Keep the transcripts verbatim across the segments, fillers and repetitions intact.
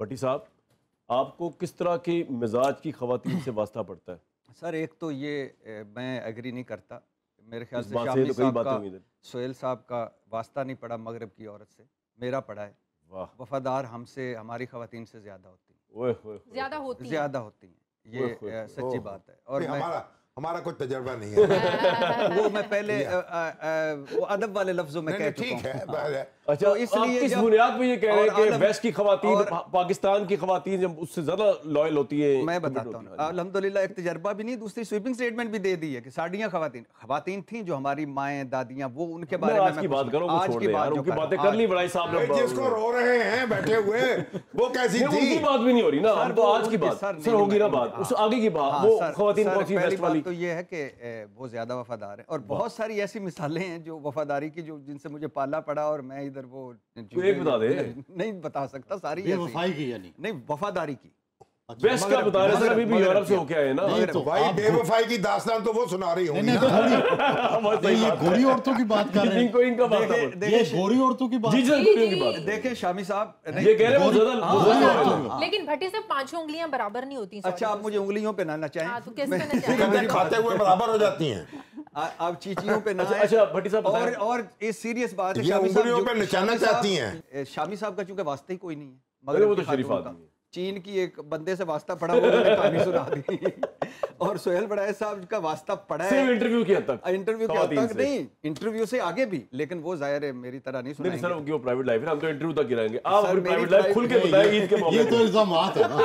भट्टी साहब, आपको किस तरह के मिजाज की ख़वातीन से वास्ता पड़ता है? सर एक तो ये मैं एग्री नहीं करता, मेरे ख्याल से शामी साहब का, सोहेल साहब का वास्ता नहीं पड़ा मगरब की औरत से, मेरा पड़ा है। वाह, वफादार हमसे, हमारी ख़वातीन से ज़्यादा होती हैं, ज़्यादा होती ज़्यादा होती हैं, ये सच्ची बात है। और हमारा कोई तजर्बा नहीं है, वो मैं पहले आ, आ, आ, वो अदब वाले लफ्जों में कह चुका हूं। अच्छा, इसलिए इस बुनियाद पे ये कह रहे हैं कि वेस्ट की खवातीन, पाकिस्तान की खवातीन जब उससे ज्यादा लॉयल होती है। मैं बताता हूँ, अल्हम्दुलिल्लाह एक तजर्बा भी नहीं, दूसरी स्वीपिंग स्टेटमेंट भी दे दी है कि साड़ियाँ खवातीन खवातीन थी जो हमारी माएँ दादियाँ, वो उनके बारे में आज की बात करो, आज की बात उनकी बातें कर ली बड़ाई साहब ने, जिसको रो रहे हैं बैठे हुए वो कैसी थी, उनकी बात भी नहीं हो रही ना, तो आज की बात सर होगी ना, बात उस आगे की बात, वो खवातीन कौन सी वेस्ट वाली, तो ये है कि वो ज़्यादा वफादार है। और बहुत सारी ऐसी मिसालें हैं जो वफादारी की, जो जिनसे मुझे पाला पड़ा, और मैं इधर वो एक बता दे नहीं बता सकता, सारी वफाई की यानी नहीं वफादारी की बेस्ट का बता रहे सर, अभी भी यूरोप से होके आए ना, तो भाई बेवफाई की दास्तान तो वो सुना रही होंगी ना, ये गोरी औरतों की बात कर रहे हैं, इनको इनका बात है, ये गोरी औरतों की बात, देखें शामी साहब ये कह रहे हैं ज़्यादा, लेकिन भट्टी साहब पांचों उंगलियां बराबर नहीं होती। अच्छा, आप मुझे उंगलियों पे ना नचाएं, खाते हुए बराबर हो जाती हैं आप, चीचियों पे नचाएं। अच्छा भट्टी साहब, और और इस सीरियस बात है, उंगलियों पे नचाना चाहती हैं। शामी साहब का चूंकि वास्ता ही कोई नहीं है मगर वो तो शरीफात है, चीन की एक बंदे से वास्ता पड़ा, वो मुझे कहानी सुना दी, और सोहेल बड़ाई साहब का वास्ता पड़ा है इंटरव्यू के अंत तक, इंटरव्यू के अंत तक नहीं, इंटरव्यू से आगे भी, लेकिन वो जाहिर है मेरी तरह नहीं सुनाएंगे सर, उनकी वो प्राइवेट लाइफ है, हम तो इंटरव्यू तक गिराएंगे, आप अपनी प्राइवेट लाइफ खुल के बताएं, ईद के मौके पे ये तो इल्जामात है ना।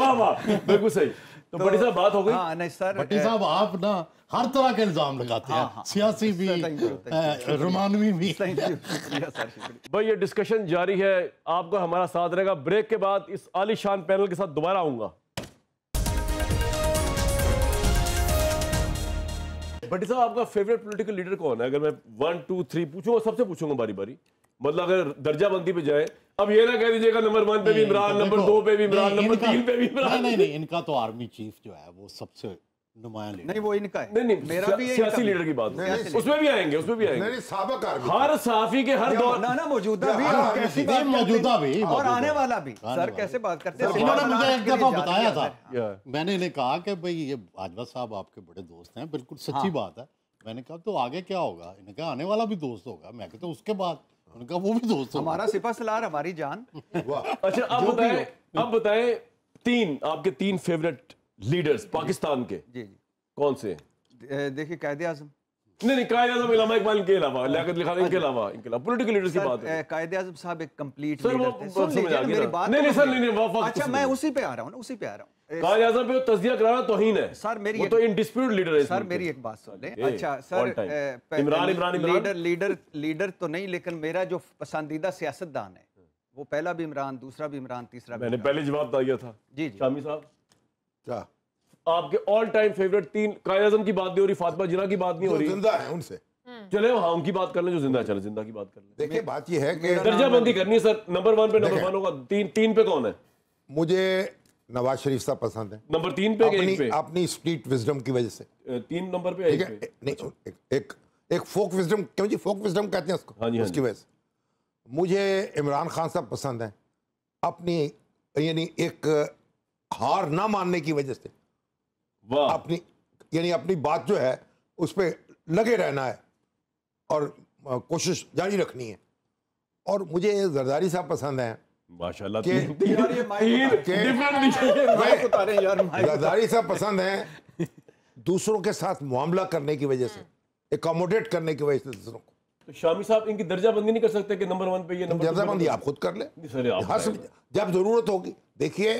वाह वाह, बिल्कुल सही। तो भट्टी साहब बात हो गई। हां नहीं सर, भट्टी साहब आप ना हर तरह के इल्जाम लगाते हैं, हाँ, सियासी भी, रोमानवी भी। भाई ये डिस्कशन जारी है, आपका हमारा साथ रहेगा। ब्रेक के बाद इस आलीशान पैनल के साथ दोबारा आऊंगा। भट्टी साहब आपका फेवरेट पॉलिटिकल लीडर कौन है? अगर मैं वन टू थ्री पूछूंगा, सबसे पूछूंगा बारी बारी, मतलब अगर दर्जा बंदी पे जाए, अब ये ना कह दीजिएगा नंबर वन पे भी इमरान, नंबर दो पे भी इमरान, नंबर तीन पे भी इमरान। नहीं नहीं, इनका तो आर्मी चीफ जो है वो सबसे नुमाया लीडर, नहीं वो इनका है, नहीं नहीं मेरा भी सियासी लीडर की बात है, उसमें भी आएंगे, उसमें भी आएंगे, साबिक आर्मी, हर साफी के हर दौर ना ना मौजूदा भी, मौजूदा भी और आने वाला भी। सर कैसे बात करते हैं, इन्होंने मुझे एक दफा बताया था, मैंने इन्हें कहा कि भाई ये बाजवा साहब आपके बड़े दोस्त हैं, बिल्कुल सच्ची बात है, मैंने कहा तो आगे क्या होगा, इन्हें कहा आने वाला भी दोस्त होगा, मैं कहता उसके बाद उनका वो भी दोस्त, हमारा सिपा सलार हमारी जान। अच्छा अब बताएं, अब बताएं तीन आपके तीन फेवरेट लीडर्स पाकिस्तान के। जी जी कौन से? देखिए कायदे आजम, नहीं नहीं कायदे आजम इलामा इकबाल के अलावा, लियाकत अली खान इनके अलावा, इनके अलावा पॉलिटिकल लीडर्स की बात है। कायदे आजम साहब एक कंप्लीट लीडर थे, सुन लीजिए मेरी बात, नहीं नहीं सर नहीं नहीं, अच्छा मैं उसी पे आ रहा हूं ना, उसी पे आ रहा हूं, कायदे आजम पे तस्दीक कराना तौहीन है सर, मेरी वो तो इनडिस्प्यूट लीडर है सर, मेरी एक बात सुन लें। अच्छा sir Imran Imran leader leader leader तो नहीं, लेकिन मेरा जो पसंदीदा सियासतदान है वो पहला भी इमरान, दूसरा भी इमरान, तीसरा भी, मैंने पहले जवाब दिया था। जी जी शामी साहब क्या आपके ऑल टाइम फेवरेट तीन? कायदे आज़म की बात नहीं हो रही, फातिमा जिना की बात नहीं हो रही, जिंदा है उनसे चले, हाँ उनकी बात कर लें जो जिंदा है, चले जिंदा की बात कर लें। देखिए बात ये है कि दर्जाबंदी करनी है सर, नंबर वन पे नंबर वन होगा, तीन तीन पे कौन है? मुझे नवाज शरीफ साहब पसंद है, नंबर तीन पे अपनी, पे अपनी स्ट्रीट विजडम की वजह से तीन नंबर पे, ठीक है नहीं एक एक फोक विजडम, क्यों जी फोक विजडम कहते हैं उसको, उसकी वजह से मुझे इमरान खान साहब पसंद है, अपनी यानी एक हार ना मानने की वजह से, अपनी यानी अपनी बात जो है उस पर लगे रहना है और कोशिश जारी रखनी है। और मुझे जरदारी साहब पसंद हैं माशाल्लाह, जरदारी साहब पसंद हैं दूसरों के साथ मामला करने की वजह से, एकोमोडेट करने की वजह से दूसरों को। तो शामी साहब इनकी दर्जाबंदी नहीं कर सकते कि नंबर वन पे ये, दर्जाबंदी आप खुद कर ले जब जरूरत होगी। देखिए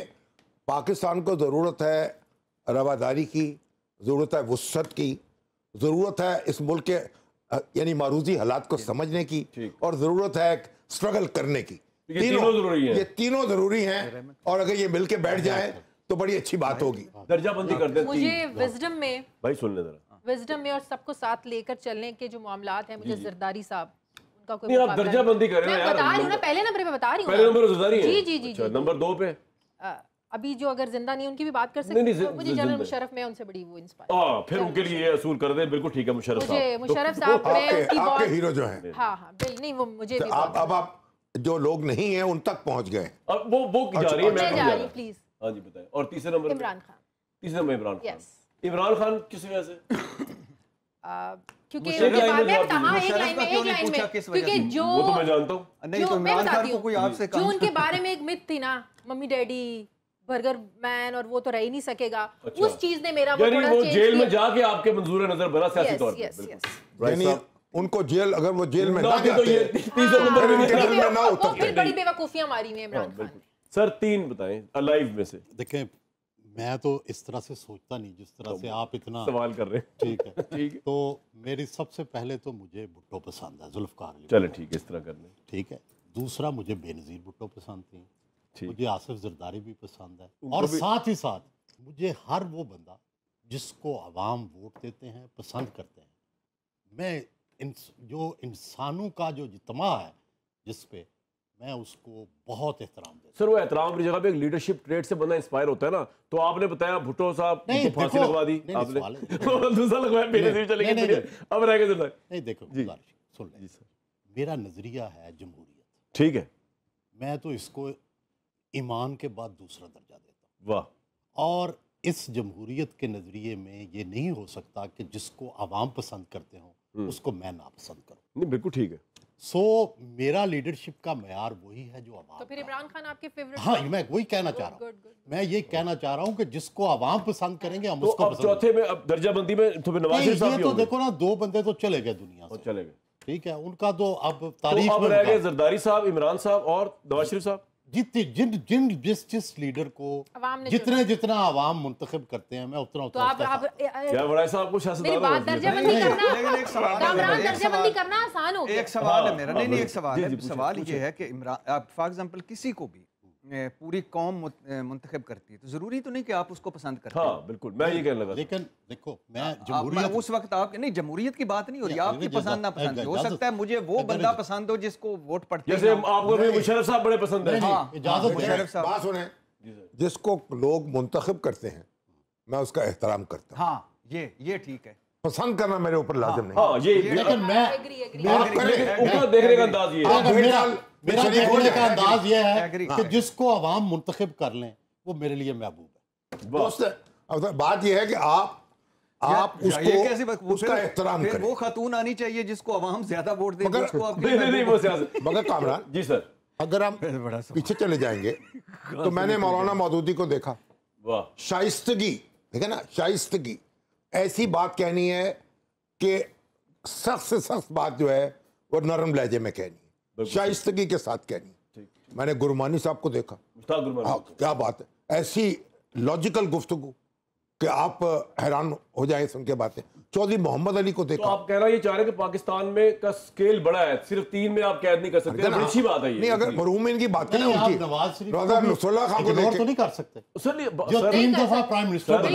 पाकिस्तान को ज़रूरत है रवादारी की, ज़रूरत है वसअत की, ज़रूरत है इस मुल्क के यानी मारूजी हालात को समझने की, और ज़रूरत है स्ट्रगल करने की, ये तीनों ज़रूरी हैं, ये तीनों ज़रूरी हैं, और अगर ये मिलके बैठ जाए तो बड़ी अच्छी बात होगी। दर्जाबंदी कर दे। मुझे विजडम में भाई सुन ले जरा, विजडम में और सबको साथ लेकर चलने के जो मामलात हैं, मुझे जरदारी साहब उनका कोई, आप दर्जाबंदी कर रहे हैं, बता रही हूं ना पहले नंबर पे, बता रही हूं पहले नंबर जरदारी है। जी जी जी। अच्छा नंबर दो पे अभी जो अगर जिंदा नहीं उनकी भी बात कर सकते हैं, तो मुझे जनरल मुशर्रफ में उनसे बड़ी वो इंस्पायर, हां फिर उनके लिए असूल कर दे, बिल्कुल ठीक है मुशर्रफ साहब, मुझे मुशर्रफ साहब में उनकी बहुत, आपके हीरो जो हैं, हां हां नहीं वो मुझे भी। अब अब आप जो लोग नहीं है उन तक पहुंच गए। अब वो वो जा रही है, मैं जा रही प्लीज। हाँ जी बताएं। और तीसरे नंबर इमरान खान, तीसरे नंबर इमरान खान। इमरान खान किस वजह से? क्योंकि क्योंकि जो मैं जानता हूं नहीं, तो इमरान खान को कोई आपसे जो उनके बारे में एक मिथ थी ना, मम्मी डैडी बर्गर मैन, और वो तो रह ही नहीं सकेगा। उस चीज ने मेरा वो जेल में जाके आपके मंजूर नजर बना सियासी तौर पर उनको जेल, अगर वो जेल में ना जाते तो फिर बड़ी बेवकूफियां मारी हुई इमरान खान ने। सर तीन बताएं अलाइव में से। देखें मैं तो इस तरह से सोचता नहीं जिस तरह से आप इतना सवाल कर रहे हैं। ठीक है ठीक है। तो मेरी सबसे पहले तो मुझे भुट्टो पसंद है, जुल्फकार अली। चलो ठीक है, इस तरह कर लें। ठीक है, दूसरा मुझे बेनज़ीर भुट्टो पसंद थी, मुझे आसिफ जरदारी भी पसंद है, और साथ ही साथ मुझे हर वो बंदा जिसको आवाम वोट देते हैं पसंद करते हैं। मैं इंस, जो इंसानों का जो इज्तमा है जिस पे मैं उसको बहुत एहतराम देता हूं। सर वो एहतराम की जगह पे एक लीडरशिप ट्रेड से बंदा इंस्पायर होता है ना। तो आपने बताया भुट्टो साहब को फांसी लगवा दी आपने, दूसरा लगवाया बेनज़ीर चले गए, अब रह गए सर। नहीं देखो गुजारिश सुन ले, मेरा नजरिया है जमहूरियत। ठीक है, मैं तो इसको ईमान के बाद दूसरा दर्जा देता हूँ। वाह। और इस जमहूरियत के नजरिए में ये नहीं हो सकता कि जिसको आवाम पसंद करते हों उसको मैं नापसंद करूं। नहीं बिल्कुल ठीक है। सो so, मेरा लीडरशिप का मैयार वही है जो आवाम। तो फिर इमरान खान आपके फेवरेट? हाँ मैं वही कहना चाह रहा हूँ, मैं ये कहना चाह रहा हूँ कि जिसको आवाम पसंद करेंगे हम तो उसको। अब चौथे में अब दर्जाबंदी में तो नवाज साहब तो देखो ना, दो बंदे तो चले गए दुनिया से, चले गए। ठीक है, उनका तो अब तारीफ। जरदारी साहब, इमरान साहब और नवाज शरीफ साहब, जितने जिन जिन जिस जिस लीडर को जितने जितना आवाम मुंतखब करते हैं मैं उतना उतना एक सवाल है मेरा। नहीं नहीं एक सवाल है, सवाल ये है कि इमरान फॉर एग्जांपल किसी को भी पूरी कौम मुंतखब करती है तो जरूरी तो नहीं कि आप उसको पसंद करते। हाँ बिल्कुल, मैं ये कहने लगा। लेकिन देखो मैं जमहूरियत उस वक्त आपके नहीं, जमहूरियत की बात नहीं हो रही, आपकी पसंद ना पसंद हो सकता है। मुझे वो बंदा पसंद हो जिसको वोट पड़ता है, जैसे आपको भी मुशर्रफ साहब बड़े पसंद है। इजाजत मुशर्रफ साहब बात सुने, जिसको लोग मुंतखब करते हैं मैं उसका एहतराम करता हूँ। हाँ ये ये ठीक है, पसंद करना मेरे ऊपर लाजिम नहीं। लेकिन मैं देखने का अंदाज ये है, मेरा देखने का अंदाज यह है कि जिसको आवाम मुंतखब कर लें वो मेरे लिए महबूब है। तो बात यह है कि आप आप उसको उसका एहतराम करें। वो खातून आनी चाहिए जिसको आवाम ज्यादा वोट दे। मगर कामरान जी सर, अगर हम पीछे चले जाएंगे तो मैंने मौलाना मौदूदी को देखा, शाइस्तगी देखे ना, शाइस्तगी ऐसी बात कहनी है कि सख्त से सख्त बात जो है वो नरम लहजे में कहनी, शाइस्तगी के साथ कहनी। मैंने गुरमानी साहब को देखा, हाँ, क्या बात है, ऐसी लॉजिकल गुफ्तगू कि आप हैरान हो जाएं सुन के बातें। चौधरी मोहम्मद अली को देखा। तो आप कह रहे हैं ये चाह रहे हैं कि पाकिस्तान में का स्केल बड़ा है, सिर्फ तीन में आप कैद नहीं कर सकते। बड़ी अच्छी बात है ये। नहीं अगर मरूम इनकी बात करें उनकी नवाज शरीफ को नहीं कर सकते, तीन दफा प्राइम मिनिस्टर।